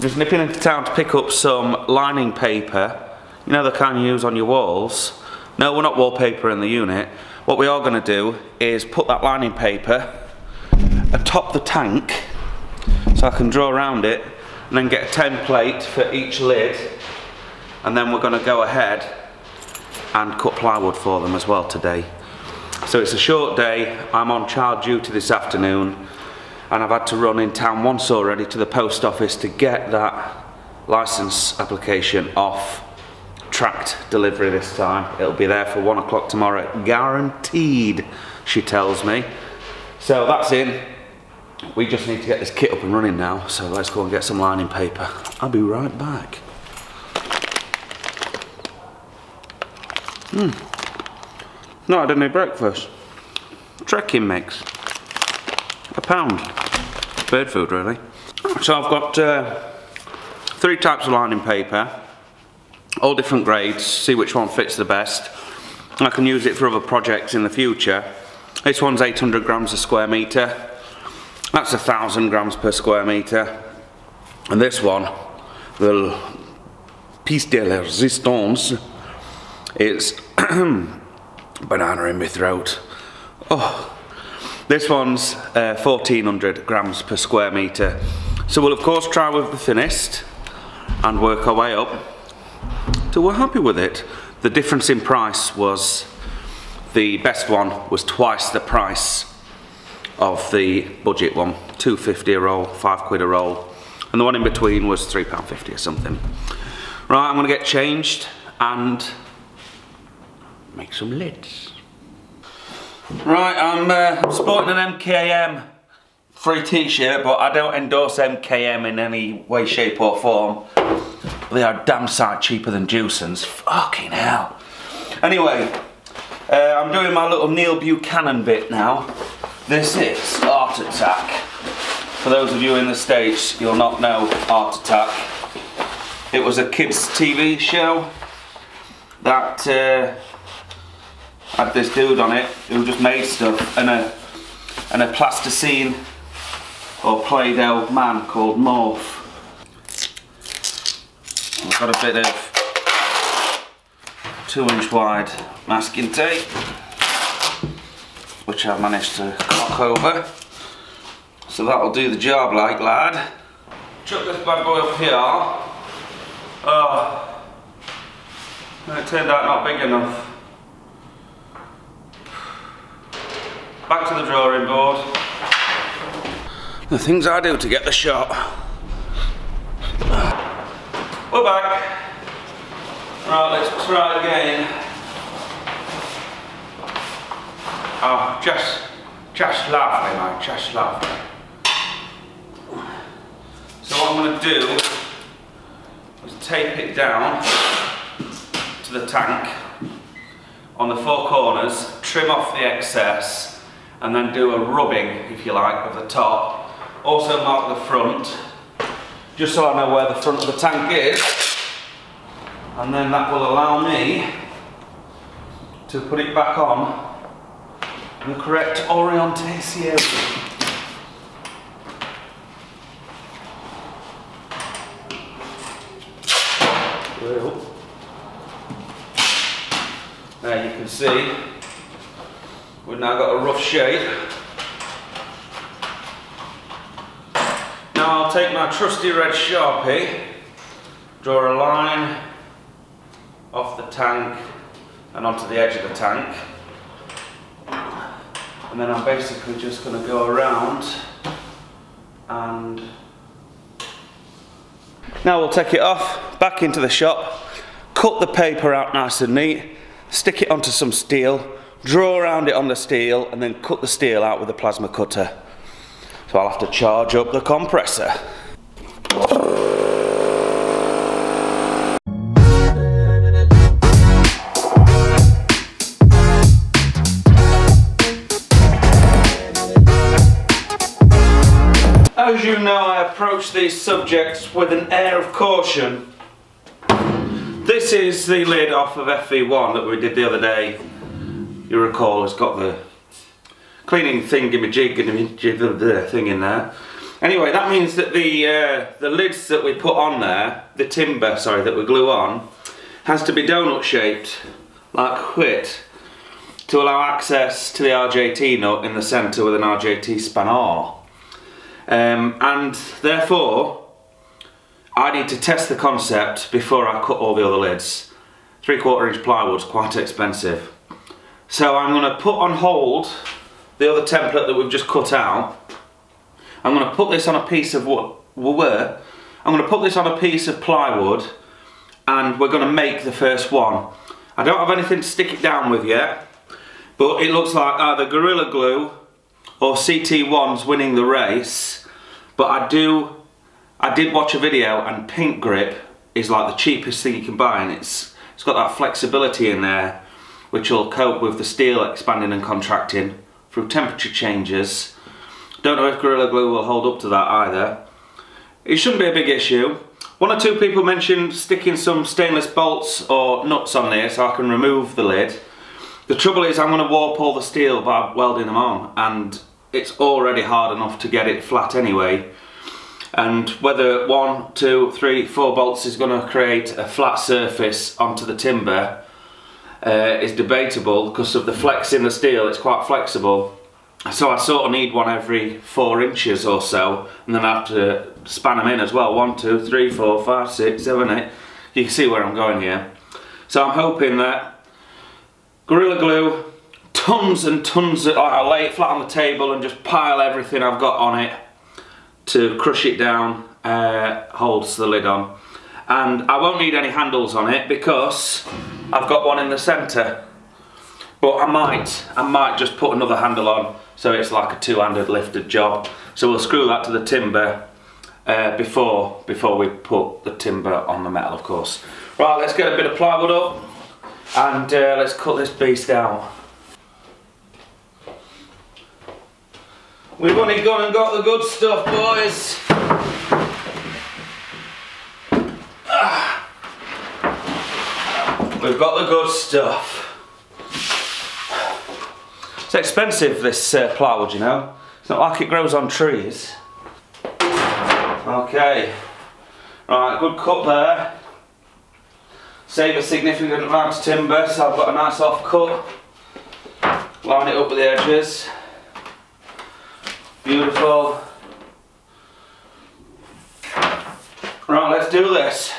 I'm just nipping into town to pick up some lining paper, you know, the kind you use on your walls. No, we're not wallpaper in the unit. What we are going to do is put that lining paper atop the tank so I can draw around it, and then get a template for each lid, and then we're going to go ahead and cut plywood for them as well today. So it's a short day. I'm on child duty this afternoon, and I've had to run in town once already to the post office to get that license application off tracked delivery this time. It'll be there for 1 o'clock tomorrow, guaranteed, she tells me. So that's in. We just need to get this kit up and running now, so let's go and get some lining paper. I'll be right back. No, I didn't eat breakfast. Trekking mix. £1. Bird food, really. So I've got three types of lining paper, all different grades, see which one fits the best. I can use it for other projects in the future. This one's 800 grams a square metre. That's 1,000 grams per square metre. And this one, the piece de resistance, it's banana in my throat. Oh. This one's 1,400 grams per square metre. So we'll of course try with the thinnest and work our way up till we're happy with it. The difference in price was, the best one was twice the price of the budget one. £2.50 a roll, £5 a roll. And the one in between was £3.50 or something. Right, I'm gonna get changed and make some lids. Right, I'm sporting an MKM free t-shirt, but I don't endorse MKM in any way, shape or form. They are damn sight cheaper than Juicens. Fucking hell. Anyway, I'm doing my little Neil Buchanan bit now. This is Art Attack. For those of you in the States, you'll not know Art Attack. It was a kids' TV show that had this dude on it who just made stuff, and a plasticine or Play-Doh man called Morph. I've got a bit of 2 inch wide masking tape, which I've managed to knock over. So that'll do the job, like lad. Chuck this bad boy up here. Oh, it turned out not big enough. Back to the drawing board. The things I do to get the shot. We're back. Right, let's try again. Oh, just lovely, mate, just lovely. So what I'm going to do is tape it down to the tank on the four corners, trim off the excess, and then do a rubbing, if you like, of the top. Also mark the front, just so I know where the front of the tank is. And then that will allow me to put it back on in the correct orientation. There you can see, we've now got a rough shape. Now I'll take my trusty red Sharpie, draw a line off the tank and onto the edge of the tank. And then I'm basically just going to go around and... Now we'll take it off, back into the shop, cut the paper out nice and neat, stick it onto some steel, draw around it on the steel, and then cut the steel out with a plasma cutter. So I'll have to charge up the compressor. As you know, I approach these subjects with an air of caution. This is the lid off of FV1 that we did the other day. You recall, it's got the cleaning thingamajig and the thing in there. Anyway, that means that the lids that we put on there, the timber, sorry, that we glue on, has to be donut shaped, like wit, to allow access to the RJT nut in the centre with an RJT spanner. And therefore, I need to test the concept before I cut all the other lids. 3/4 inch plywood's quite expensive. So I'm going to put on hold the other template that we've just cut out. I'm going to put this on a piece of plywood, and we're going to make the first one. I don't have anything to stick it down with yet, but it looks like either Gorilla Glue or CT1's winning the race. But I did watch a video, and Pink Grip is like the cheapest thing you can buy, and it's got that flexibility in there which will cope with the steel expanding and contracting through temperature changes. Don't know if Gorilla Glue will hold up to that either. It shouldn't be a big issue. One or two people mentioned sticking some stainless bolts or nuts on there so I can remove the lid. The trouble is I'm going to warp all the steel by welding them on, and it's already hard enough to get it flat anyway. And whether 1, 2, 3, 4 bolts is going to create a flat surface onto the timber is debatable because of the flex in the steel. It's quite flexible. So I sort of need one every 4 inches or so, and then I have to span them in as well. 1, 2, 3, 4, 5, 6, 7, 8. You can see where I'm going here. So I'm hoping that Gorilla Glue, tons and tons of, I lay it flat on the table and just pile everything I've got on it to crush it down, holds the lid on. And I won't need any handles on it because I've got one in the centre. But I might just put another handle on so it's like a two-handed lifted job. So we'll screw that to the timber before we put the timber on the metal, of course. Right, let's get a bit of plywood up and let's cut this beast out. We've only gone and got the good stuff, boys. We've got the good stuff. It's expensive, this plywood, you know. It's not like it grows on trees. Okay, right, good cut there. Save a significant amount of timber, so I've got a nice off cut. Line it up with the edges. Beautiful. Right, let's do this.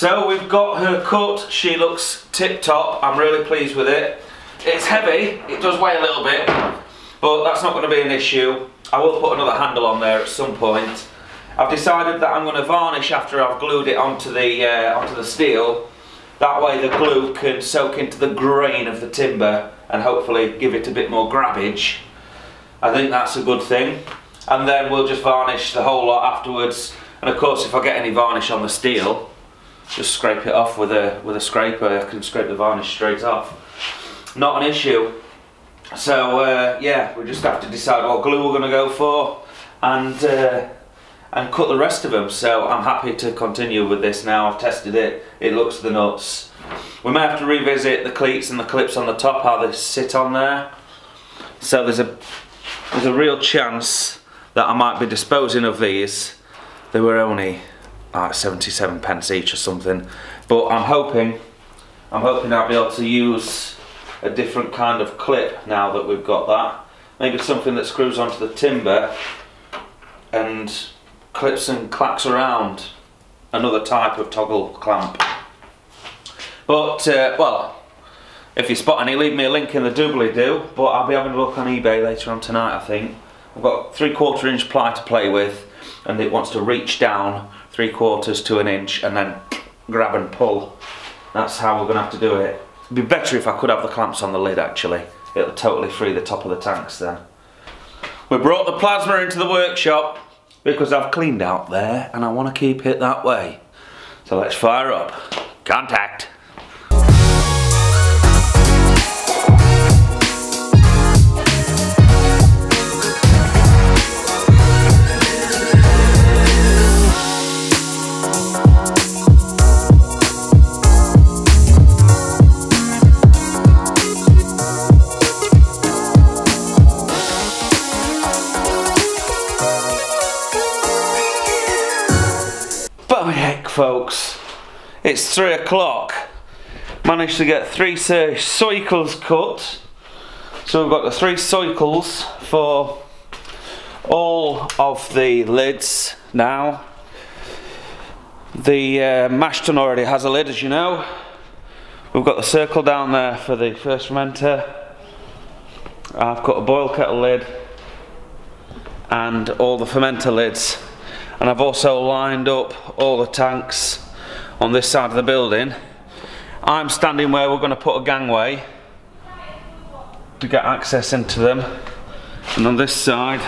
So we've got her cut, she looks tip top, I'm really pleased with it. It's heavy, it does weigh a little bit, but that's not going to be an issue. I will put another handle on there at some point. I've decided that I'm going to varnish after I've glued it onto the steel. That way the glue can soak into the grain of the timber and hopefully give it a bit more grabbage. I think that's a good thing. And then we'll just varnish the whole lot afterwards. And of course, if I get any varnish on the steel, just scrape it off with a scraper. I can scrape the varnish straight off. Not an issue. So yeah, we just have to decide what glue we're going to go for, and and cut the rest of them, so I'm happy to continue with this now. I've tested it, it looks the nuts. We may have to revisit the cleats and the clips on the top, how they sit on there. So there's a real chance that I might be disposing of these. They were only 77 pence each or something, but I'm hoping I'll be able to use a different kind of clip now that we've got that. Maybe something that screws onto the timber and clips and clacks around, another type of toggle clamp. But well, if you spot any, leave me a link in the doobly-doo, but I'll be having a look on eBay later on tonight, I think. I've got 3/4 inch ply to play with, and it wants to reach down 3/4 to an inch and then grab and pull. That's how we're going to have to do it. It'd be better if I could have the clamps on the lid, actually. It'll totally free the top of the tanks then. We brought the plasma into the workshop because I've cleaned out there and I want to keep it that way. So let's fire up. Contact. Folks, it's 3 o'clock. Managed to get 3 circles cut, so we've got the 3 circles for all of the lids now. The mash tun already has a lid, as you know. We've got the circle down there for the first fermenter. I've got a boil kettle lid and all the fermenter lids. And I've also lined up all the tanks on this side of the building. I'm standing where we're going to put a gangway to get access into them. And on this side,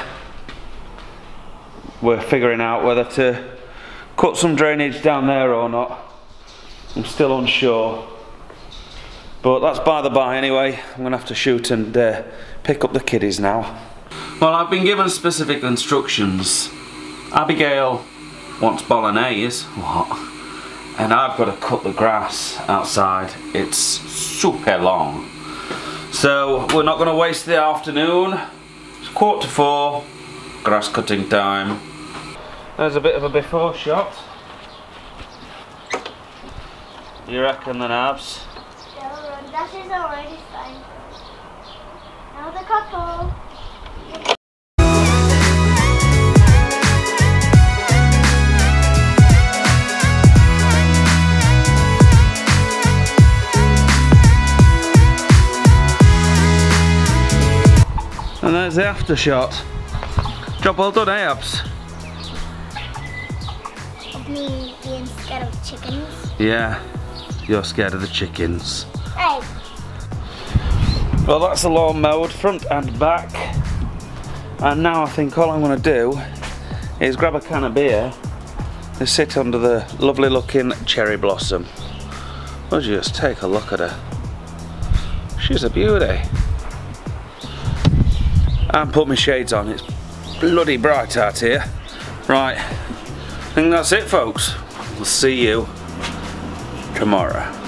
we're figuring out whether to cut some drainage down there or not. I'm still unsure. But that's by the by anyway. I'm going to have to shoot and pick up the kiddies now. Well, I've been given specific instructions. Abigail wants bolognese, what? And I've got to cut the grass outside. It's super long. So we're not going to waste the afternoon. It's 3:45, grass cutting time. There's a bit of a before shot. You reckon the nabs? Yeah, that is already fine. Now the couple. And there's the after shot. Job well done, eh, Abs? Of me being scared of chickens. Yeah, you're scared of the chickens. Hey. Well, that's the lawn mowed, front and back. And now I think all I'm going to do is grab a can of beer and sit under the lovely looking cherry blossom. Would you just take a look at her? She's a beauty. And put my shades on, it's bloody bright out here. Right, I think that's it, folks. We'll see you tomorrow.